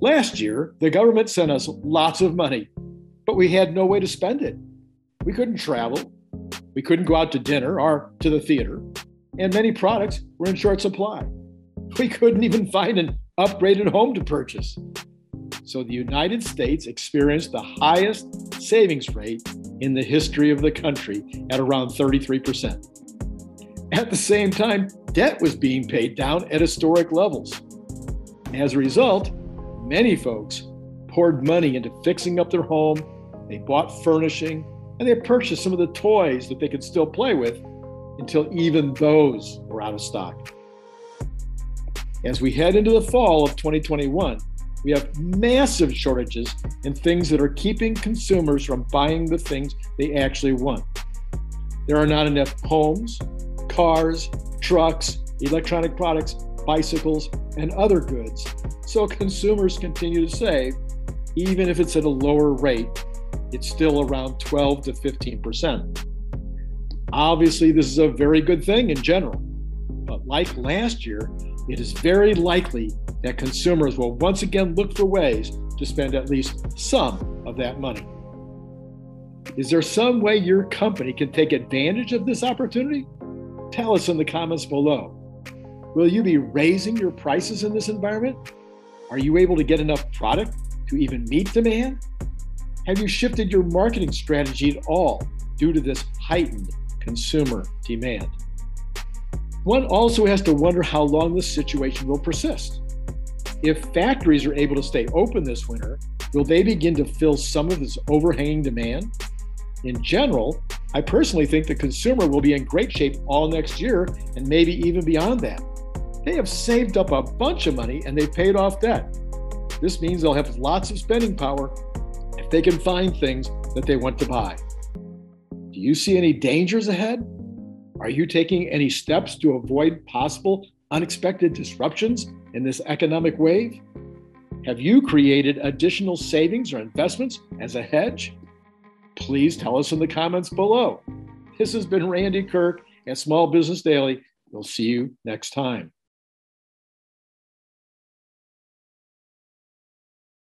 Last year, the government sent us lots of money, but we had no way to spend it. We couldn't travel. We couldn't go out to dinner or to the theater. And many products were in short supply. We couldn't even find an upgraded home to purchase. So the United States experienced the highest savings rate in the history of the country at around 33%. At the same time, debt was being paid down at historic levels. As a result, many folks poured money into fixing up their home, they bought furnishing, and they purchased some of the toys that they could still play with until even those were out of stock. As we head into the fall of 2021, we have massive shortages in things that are keeping consumers from buying the things they actually want. There are not enough homes, cars, trucks, electronic products, bicycles, and other goods, so consumers continue to save, even if it's at a lower rate. It's still around 12 to 15%. Obviously, this is a very good thing in general, but like last year, it is very likely that consumers will once again look for ways to spend at least some of that money. Is there some way your company can take advantage of this opportunity? Tell us in the comments below. Will you be raising your prices in this environment? Are you able to get enough product to even meet demand? Have you shifted your marketing strategy at all due to this heightened consumer demand? One also has to wonder how long this situation will persist. If factories are able to stay open this winter, will they begin to fill some of this overhanging demand? In general, I personally think the consumer will be in great shape all next year and maybe even beyond that. They have saved up a bunch of money and they've paid off debt. This means they'll have lots of spending power if they can find things that they want to buy. Do you see any dangers ahead? Are you taking any steps to avoid possible unexpected disruptions in this economic wave? Have you created additional savings or investments as a hedge? Please tell us in the comments below. This has been Randy Kirk at Small Business Daily. We'll see you next time.